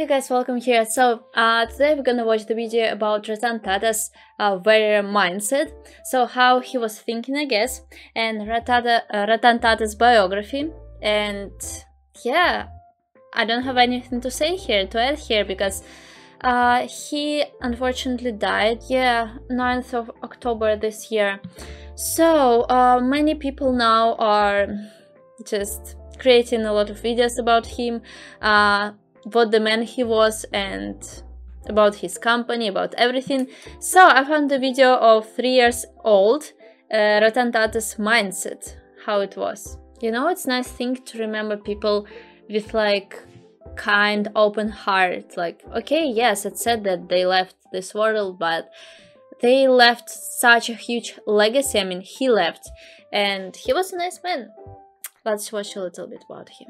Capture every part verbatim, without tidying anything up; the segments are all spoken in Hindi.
Hey guys, welcome here. So uh, today we're gonna watch the video about Ratan Tata's uh, warrior mindset. So how he was thinking, I guess, and Ratata, uh, Ratan Tata's biography. And yeah, I don't have anything to say here, to add here, because uh, he unfortunately died, yeah, ninth of October this year. So uh, many people now are just creating a lot of videos about him. Uh, what the man he was and about his company, about everything. So I found a video of three years old uh, Ratan Tata's mindset, how it was. You know, it's a nice thing to remember people with like kind, open heart. Like, okay, yes, it's sad that they left this world, but they left such a huge legacy. I mean, he left, and he was a nice man. Let's watch a little bit about him.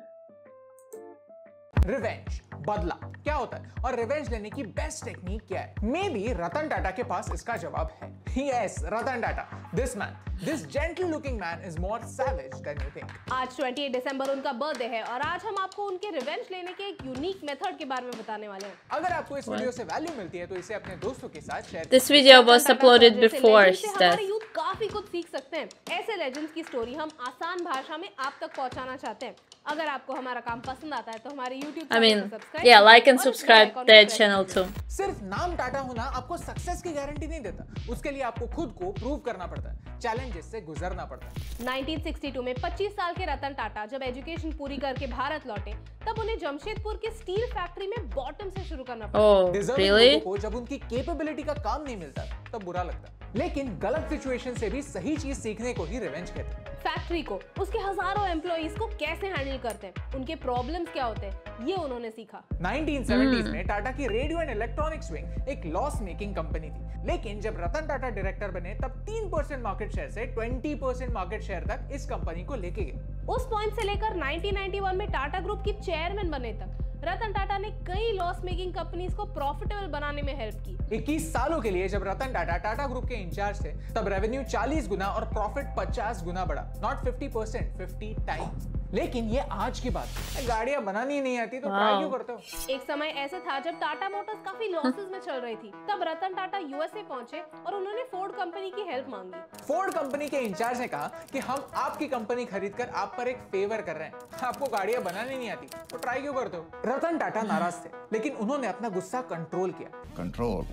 Revenge, बदला क्या होता है और रिवेंज लेने की बेस्ट टेक्निक क्या है? Maybe रतन टाटा के पास इसका जवाब है. Yes, Ratan Tata. This man, this gentle-looking man is more savage than you think. आज अट्ठाईस दिसंबर उनका बर्थडे है और आज हम आपको उनके रिवेंज लेने के एक यूनिक मेथड के बारे में बताने वाले हैं. अगर आपको इस वीडियो से वैल्यू मिलती है तो इसे अपने दोस्तों के साथ share. This video was uploaded before his death. काफी कुछ सीख सकते हैं. ऐसे लेजेंड्स की स्टोरी हम आसान भाषा में आप तक पहुंचाना चाहते हैं. अगर आपको हमारा काम पसंद आता है तो हमारे YouTube चैनल को सब्सक्राइब, या like and subscribe the channel too. सिर्फ नाम टाटा होना आपको सक्सेस की गारंटी नहीं देता, उसके लिए आपको खुद को प्रूव करना पड़ता है, चैलेंजेस से गुजरना पड़ता है. नाइनटीन सिक्सटी टू में पच्चीस साल के रतन टाटा जब एजुकेशन पूरी करके भारत लौटे, तब उन्हें जमशेदपुर की स्टील फैक्ट्री में बॉटम से शुरू करना पड़ा. रियली को जब उनकी कैपेबिलिटी का काम नहीं मिलता तब बुरा लगता, लेकिन गलत सिचुएशन से भी सही चीज सीखने को ही रिवेंज कहते हैं. फैक्ट्री को, उसके हजारों एम्प्लॉइज को कैसे हैंडल करते हैं, उनके प्रॉब्लम्स क्या होते हैं, ये उन्होंने सीखा. Nineteen seventies mm. में टाटा की रेडियो एंड इलेक्ट्रॉनिक्स विंग एक लॉस मेकिंग कंपनी थी, लेकिन जब रतन टाटा डायरेक्टर बने तब तीन परसेंट मार्केट शेयर से बीस परसेंट मार्केट शेयर तक इस कंपनी को लेके गए. उस पॉइंट से लेकर नाइनटीन नाइंटी वन में टाटा ग्रुप की चेयरमैन बने तक रतन टाटा ने कई लॉस मेकिंग कंपनीज को प्रॉफिटेबल बनाने में हेल्प की. इक्कीस सालों के लिए जब रतन टाटा टाटा ग्रुप के इंचार्ज थे तब रेवेन्यू चालीस गुना और प्रॉफिट पचास गुना बढ़ा. Not fifty percent, fifty times. लेकिन ये आज की बात है, गाड़ियां बनानी ही नहीं आती तो ट्राई क्यों करते हो? एक समय ऐसा था जब टाटा मोटर्स काफी लॉसेस में चल रही थी, तब रतन टाटा यूएसए पहुंचे और उन्होंने फोर्ड कंपनी की हेल्प मांगी. फोर्ड कंपनी के इंचार्ज ने कहा कि हम आपकी कंपनी खरीदकर आप पर एक फेवर कर रहे हैं, आपको गाड़ियां बनानी नहीं आती तो ट्राई क्यों करते हो? रतन टाटा नाराज थे, लेकिन उन्होंने अपना गुस्सा कंट्रोल किया. कंट्रोल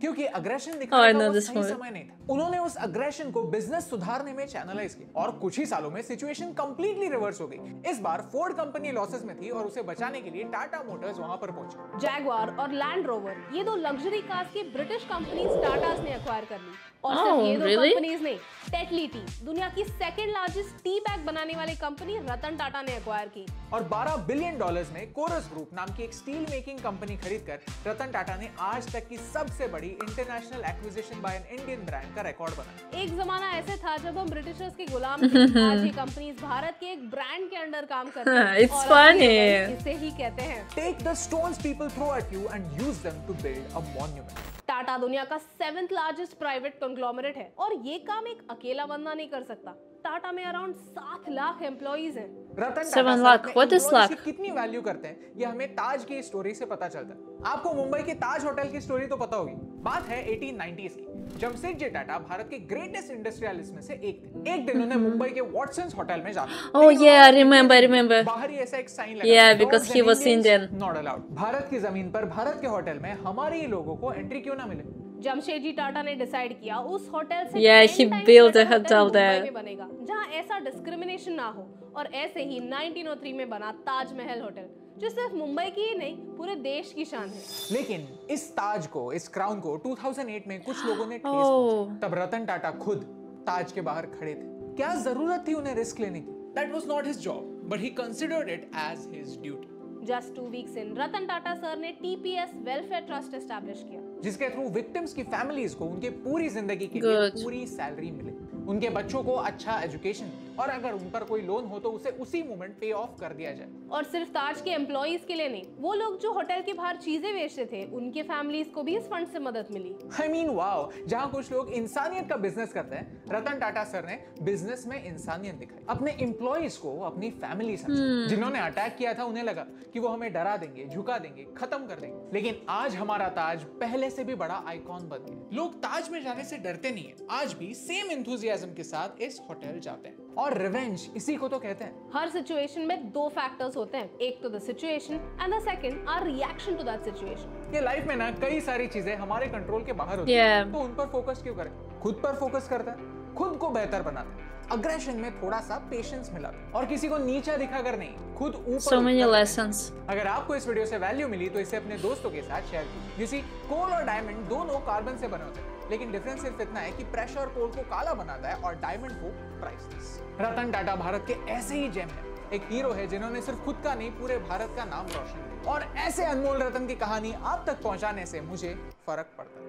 क्योंकि अग्रेशन दिखाने का सही समय नहीं था. उन्होंने उस अग्रेशन को बिजनेस सुधारने में चैनलाइज किया और कुछ ही सालों में सिचुएशन कंप्लीटली रिवर्स हो गई. इस बार फोर्ड कंपनी लॉसेस में थी और उसे बचाने के लिए टाटा मोटर्स वहां पर पहुंचे. जैगुआर और लैंड रोवर, ये दो लग्जरी कार्स की ब्रिटिश कंपनीज टाटा ने एक्वायर कर ली. और oh, सिर्फ ये दो really? कंपनीज नहीं, टेटली टी, दुनिया की सेकंड लार्जेस्ट टी बैग बनाने वाली कंपनी, रतन टाटा ने एक्वायर की. और बारह बिलियन डॉलर्स में कोरस ग्रुप नाम की एक स्टील मेकिंग कंपनी खरीदकर रतन टाटा ने आज तक की सबसे बड़ी international acquisition by an Indian brand का रिकॉर्ड बनाया. एक जमाना ऐसे था जब हम ब्रिटिशर्स के गुलाम थे, आज ये कंपनीज भारत के एक ब्रांड के अंडर काम करती हैं. इट्स फनी, इसे ही कहते हैं take the stones people throw at you and use them to build a monument. Tata दुनिया का सेवेंथ लार्जेस्ट प्राइवेट कंग्लोमरेट है और ये काम एक अकेला बंदा नहीं कर सकता. टाटा में अराउंड सात लाख एम्प्लॉइज हैं. रतन सात लाख, व्हाट इज लाख, कितनी वैल्यू करते हैं ये हमें ताज की स्टोरी से पता चलता है. आपको मुंबई के ताज होटल की स्टोरी तो पता होगी. बात है एटीन नाइंटीज़ की. जमशेदजी टाटा भारत के ग्रेटेस्ट इंडस्ट्रियलिस्ट में से एक थे. एक दिन उन्होंने मुंबई के वॉटसन्स होटल में जाना. ओह या, रिमेंबर रिमेंबर बाहर ही ऐसा एक साइन लगा. या because he was Indian, not allowed. Bharat की जमीन पर भारत के होटल में हमारे ही लोगों को एंट्री क्यों ना मिले? जमशेदजी टाटा ने डिसाइड किया उस होटल से yeah, he built a hotel there. में बनेगा जहां ऐसा डिस्क्रिमिनेशन ना हो. और ऐसे ही नाइनटीन ओ थ्री में बना ताज महल होटल, जो सिर्फ मुंबई की ही नहीं पूरे देश की शान है. लेकिन इस ताज को, इस क्राउन को दो हज़ार आठ में कुछ लोगों ने ठेस पहुंचाई. तब रतन टाटा खुद ताज के बाहर खड़े थे. क्या जरूरत थी उन्हें रिस्क लेने की? That was not his job, but he considered it as his duty. Just two weeks in, Ratan Tata sir ने T P S welfare trust establish किया, जिसके थ्रू विक्टिम्स की फैमिलीज को उनके पूरी जिंदगी के लिए पूरी सैलरी मिले. उनके बच्चों को अच्छा एजुकेशन और अगर उन पर कोई लोन हो तो उसे उसी मोमेंट पे ऑफ कर दिया जाए। और सिर्फ ताज के एम्प्लॉइज के लिए नहीं, वो लोग जो होटल के बाहर चीजें बेचते थे उनके फैमिलीज को भी इस फंड से मदद मिली। आई मीन वाओ, जहाँ कुछ लोग इंसानियत का बिजनेस करते हैं, रतन टाटा सर ने बिजनेस में इंसानियत दिखाई। अपने एम्प्लॉइज को अपनी फैमिली समझा। जिन्होंने अटैक किया था उन्हें लगा कि वो हमें डरा देंगे, झुका देंगे, खत्म कर देंगे, लेकिन आज हमारा ताज पहले से भी बड़ा आइकॉन बन गया। लोग ताज में जाने से डरते नहीं है, आज भी सेम एंथुजियाज्म के साथ इस होटल जाते हैं। और रिवेंज इसी को तो कहते हैं। हर सिचुएशन में दो फैक्टर्स होते हैं, एक तो the situation and the second our reaction to that situation. ये लाइफ में ना कई सारी चीजें हमारे कंट्रोल के बाहर होती हैं, yeah. तो उन पर फोकस क्यों करें? खुद पर फोकस करते हैं, खुद को बेहतर बनाते हैं, अग्रेशन में थोड़ा सा पेशेंस मिला और किसी को नीचा दिखा कर नहीं, खुद ऊपर। So many lessons. अगर आपको इस वीडियो से वैल्यू मिली तो इसे अपने दोस्तों के साथ शेयर कीजिए। यू सी, कोल और डायमंड दोनों कार्बन से बने होते हैं, लेकिन डिफरेंस सिर्फ इतना है कि प्रेशर कोल को काला बनाता है और डायमंड को प्राइसलेस। रतन टाटा भारत के ऐसे ही जेम है, एक हीरो है जिन्होंने सिर्फ खुद का नहीं पूरे भारत का नाम रोशन किया। और ऐसे अनमोल रतन की कहानी आप तक पहुँचाने से मुझे फर्क पड़ता है।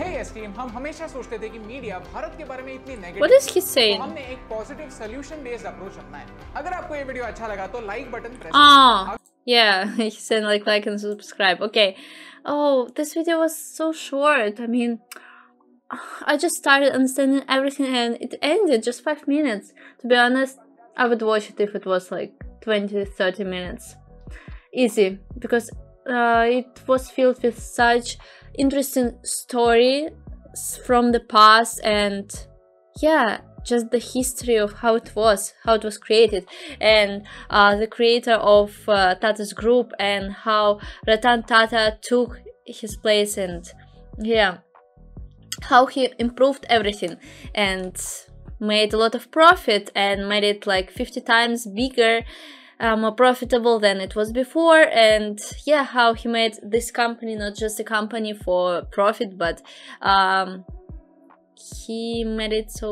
Hey esteem, हम हमेशा सोचते थे कि मीडिया भारत के बारे में इतनी नेगेटिव, तो हमने एक पॉजिटिव सॉल्यूशन बेस्ड अप्रोच अपनाया। अगर आपको ये वीडियो अच्छा लगा तो लाइक बटन प्रेस करें। Yeah, he said like like and subscribe. Okay. Oh, this video was so short. I mean, I just started understanding everything and it ended just five minutes. To be honest, I would watch it if it was like twenty, thirty minutes. Easy, because uh, it was filled with such interesting story from the past and yeah, just the history of how it was, how it was created, and uh, the creator of uh, Tata's Group and how Ratan Tata took his place and yeah, how he improved everything and made a lot of profit and made it like fifty times bigger, Uh, more profitable than it was before, and yeah, how he made this company not just a company for profit, but um, he made it so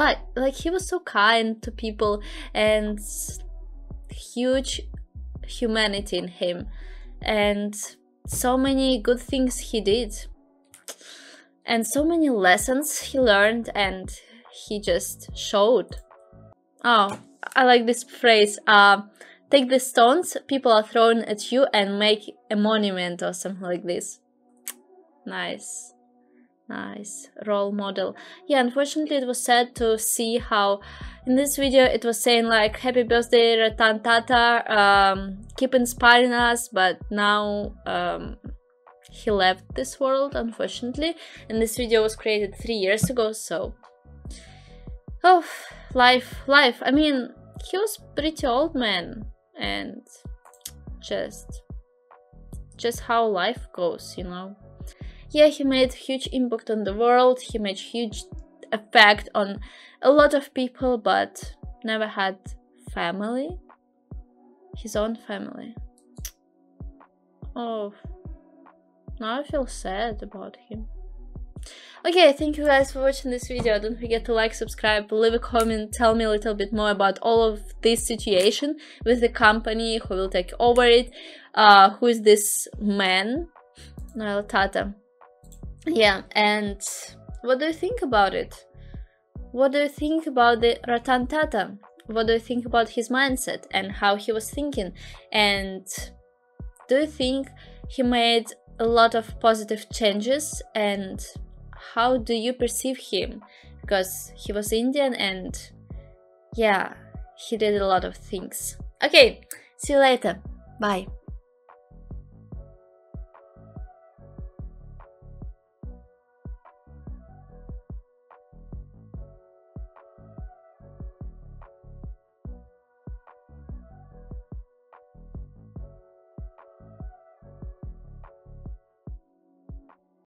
like like he was so kind to people and huge humanity in him and so many good things he did and so many lessons he learned and he just showed. Oh, I like this phrase, uh, take the stones people are throwing at you and make a monument or something like this. Nice, nice role model. Yeah, unfortunately it was sad to see how in this video it was saying like happy birthday Ratan Tata, um, keep inspiring us, but now um, he left this world unfortunately, and this video was created three years ago, so oh, life, life. I mean, he was pretty old man, and just, just how life goes, you know. Yeah, he made huge impact on the world. He made huge effect on a lot of people, but never had family, his own family. Oh, now I feel sad about him. Okay, thank you guys for watching this video. Don't forget to like, subscribe, leave a comment, tell me a little bit more about all of this situation with the company, who will take over it, uh, who is this man, well, Tata. Yeah, and what do you think about it? What do you think about the Ratan Tata? What do you think about his mindset and how he was thinking? And do you think he made a lot of positive changes, and how do you perceive him? Because he was Indian and yeah, he did a lot of things. Okay, see you later. Bye.